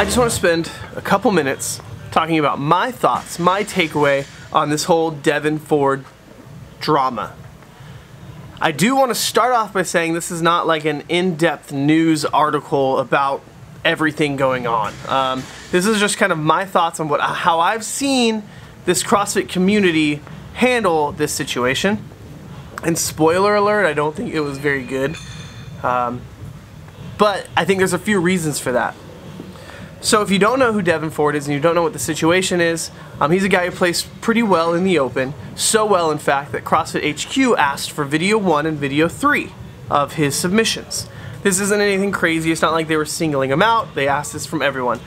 I just want to spend a couple minutes talking about my thoughts, my takeaway on this whole Devin Ford drama. I do want to start off by saying this is not like an in-depth news article about everything going on. This is just kind of my thoughts on how I've seen this CrossFit community handle this situation. And spoiler alert, I don't think it was very good. But I think there's a few reasons for that. So if you don't know who Devin Ford is and you don't know what the situation is, he's a guy who plays pretty well in the open. So well, in fact, that CrossFit HQ asked for video 1 and video 3 of his submissions. This isn't anything crazy. It's not like they were singling him out. They asked this from everyone.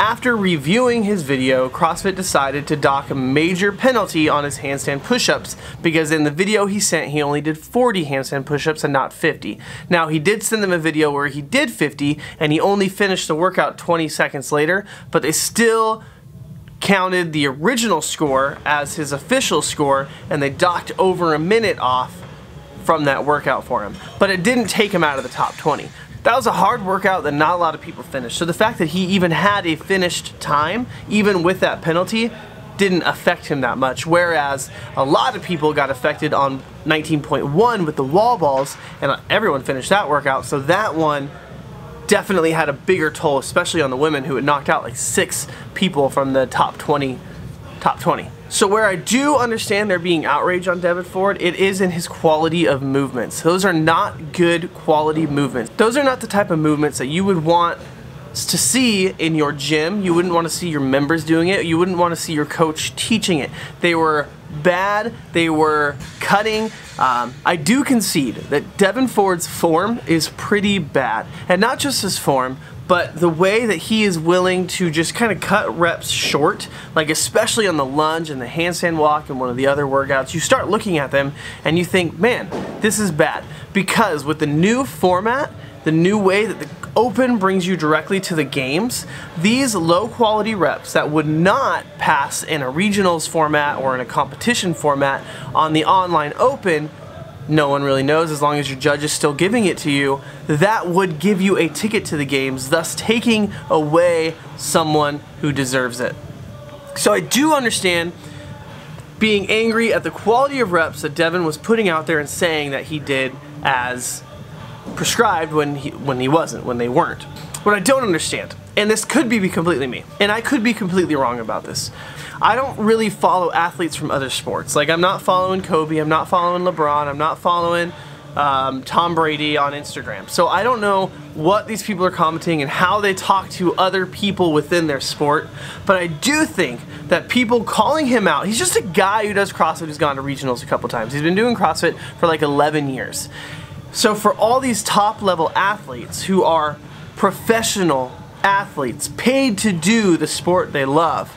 After reviewing his video, CrossFit decided to dock a major penalty on his handstand push-ups because in the video he sent, he only did 40 handstand push-ups and not 50. Now, he did send them a video where he did 50 and he only finished the workout 20 seconds later, but they still counted the original score as his official score and they docked over a minute off from that workout for him. But it didn't take him out of the top 20. That was a hard workout that not a lot of people finished. So the fact that he even had a finished time, even with that penalty, didn't affect him that much. Whereas a lot of people got affected on 19.1 with the wall balls, and everyone finished that workout. So that one definitely had a bigger toll, especially on the women who had knocked out like 6 people from the top 20. So where I do understand there being outrage on Devin Ford, it is in his quality of movements. Those are not good quality movements. Those are not the type of movements that you would want to see in your gym. You wouldn't want to see your members doing it. You wouldn't want to see your coach teaching it. They were bad. They were cutting. I do concede that Devin Ford's form is pretty bad. And not just his form, but the way that he is willing to just kind of cut reps short, like especially on the lunge and the handstand walk and one of the other workouts, you start looking at them and you think, man, this is bad. Because with the new format, the new way that the open brings you directly to the games, these low quality reps that would not pass in a regionals format or in a competition format on the online open, no one really knows as long as your judge is still giving it to you, that would give you a ticket to the games, thus taking away someone who deserves it. So I do understand being angry at the quality of reps that Devin was putting out there and saying that he did as prescribed when they weren't. What I don't understand, and this could be completely me, and I could be completely wrong about this, I don't really follow athletes from other sports. Like, I'm not following Kobe, I'm not following LeBron, I'm not following Tom Brady on Instagram. So I don't know what these people are commenting and how they talk to other people within their sport, but I do think that people calling him out, he's just a guy who does CrossFit, who's gone to regionals a couple times. He's been doing CrossFit for like 11 years. So for all these top level athletes who are professional athletes, paid to do the sport they love,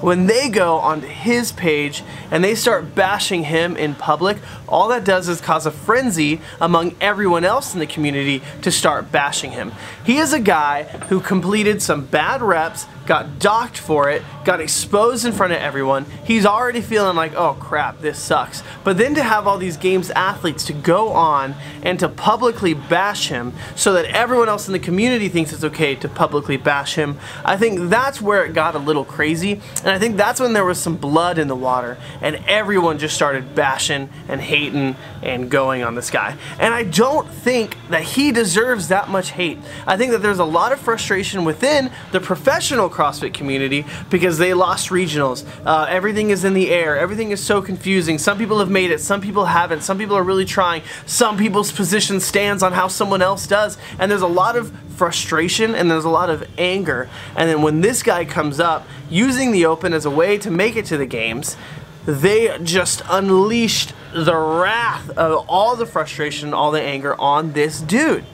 when they go onto his page and they start bashing him in public, all that does is cause a frenzy among everyone else in the community to start bashing him. He is a guy who completed some bad reps, got docked for it, got exposed in front of everyone. He's already feeling like, oh crap, this sucks. But then to have all these games athletes to go on and to publicly bash him so that everyone else in the community thinks it's okay to publicly bash him, I think that's where it got a little crazy. And I think that's when there was some blood in the water and everyone just started bashing and hating and going on this guy. And I don't think that he deserves that much hate. I think that there's a lot of frustration within the professional CrossFit community because they lost regionals. Everything is in the air. Everything is so confusing. Some people have made it. Some people haven't. Some people are really trying. Some people's position stands on how someone else does. And there's a lot of frustration and there's a lot of anger. And then when this guy comes up using the open as a way to make it to the games, they just unleashed the wrath of all the frustration, all the anger on this dude.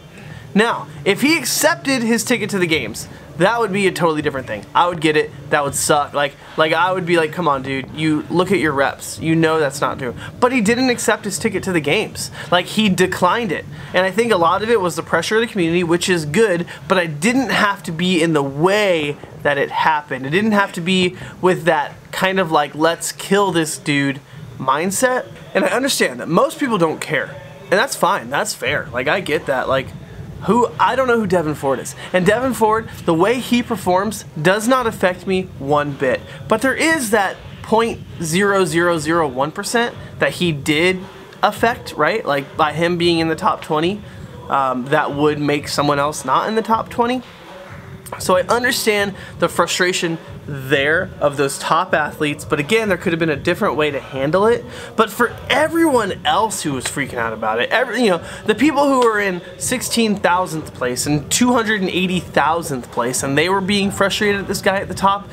Now, if he accepted his ticket to the games, that would be a totally different thing. I would get it. That would suck. Like I would be like, come on, dude. You look at your reps. You know that's not true. But he didn't accept his ticket to the games. Like, he declined it. And I think a lot of it was the pressure of the community, which is good, but I didn't have to be in the way that it happened. It didn't have to be with that kind of like, let's kill this dude mindset. And I understand that most people don't care. And that's fine. That's fair. Like, I get that. Like, I don't know who Devin Ford is. And Devin Ford, the way he performs does not affect me one bit. But there is that 0.0001% that he did affect, right? Like by him being in the top 20, that would make someone else not in the top 20. So I understand the frustration there of those top athletes, but again, there could have been a different way to handle it. But for everyone else who was freaking out about it, the people who were in 16,000th place and 280,000th place, and they were being frustrated at this guy at the top,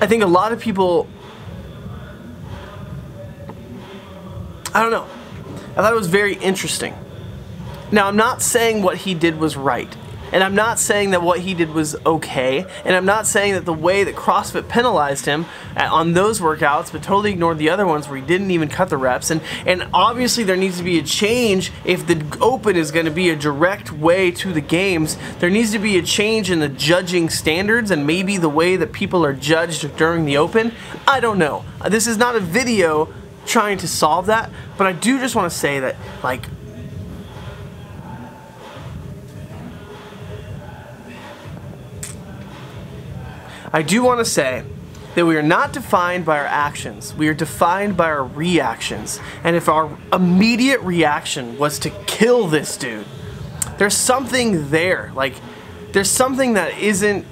I think a lot of people, I don't know, I thought it was very interesting. Now, I'm not saying what he did was right, and I'm not saying that what he did was okay, and I'm not saying that the way that CrossFit penalized him on those workouts but totally ignored the other ones where he didn't even cut the reps, and obviously there needs to be a change. If the Open is going to be a direct way to the Games, there needs to be a change in the judging standards and maybe the way that people are judged during the Open. I don't know. This is not a video trying to solve that, but I do just want to say that, like, I do want to say that we are not defined by our actions, we are defined by our reactions. And if our immediate reaction was to kill this dude, there's something there, like, there's something that isn't,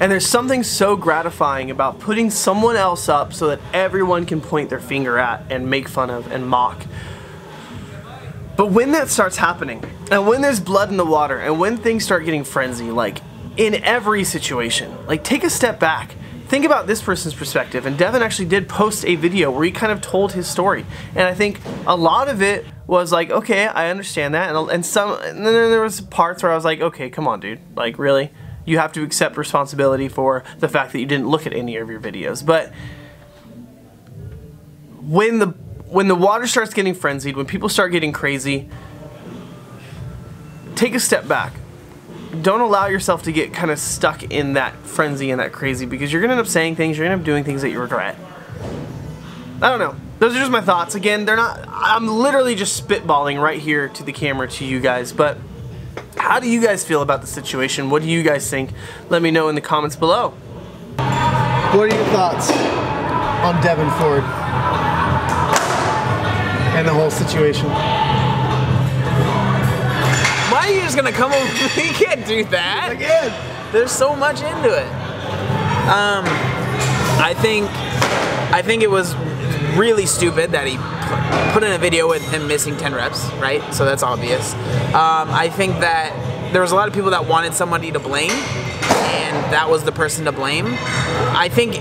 and there's something so gratifying about putting someone else up so that everyone can point their finger at and make fun of and mock. But when that starts happening, and when there's blood in the water, and when things start getting frenzied, like, in every situation, like, take a step back. Think about this person's perspective. And Devin actually did post a video where he kind of told his story. And I think a lot of it was like, okay, I understand that. And then there was parts where I was like, okay, come on, dude. Like, really? You have to accept responsibility for the fact that you didn't look at any of your videos. But when the water starts getting frenzied, when people start getting crazy, take a step back. Don't allow yourself to get kind of stuck in that frenzy and that crazy, because you're going to end up saying things, you're going to end up doing things that you regret. I don't know. Those are just my thoughts. Again, they're not, I'm literally just spitballing right here to the camera to you guys, but how do you guys feel about the situation? What do you guys think? Let me know in the comments below. What are your thoughts on Devin Ford and the whole situation? You're just gonna come over. You can't do that. Again, there's so much into it. I think it was really stupid that he put in a video with him missing 10 reps, right? So that's obvious. I think that there was a lot of people that wanted somebody to blame, and that was the person to blame. I think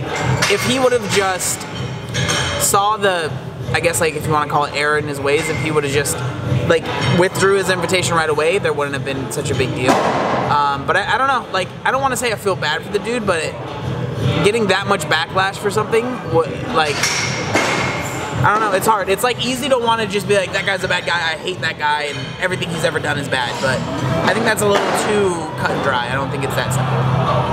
if he would have just saw the, I guess, like, if you want to call it error in his ways, if he would have just, like, withdrew his invitation right away, there wouldn't have been such a big deal. But I don't know, like, I don't want to say I feel bad for the dude, but getting that much backlash for something, like, I don't know, it's hard. It's, like, easy to want to just be like, that guy's a bad guy, I hate that guy, and everything he's ever done is bad. But I think that's a little too cut and dry. I don't think it's that simple.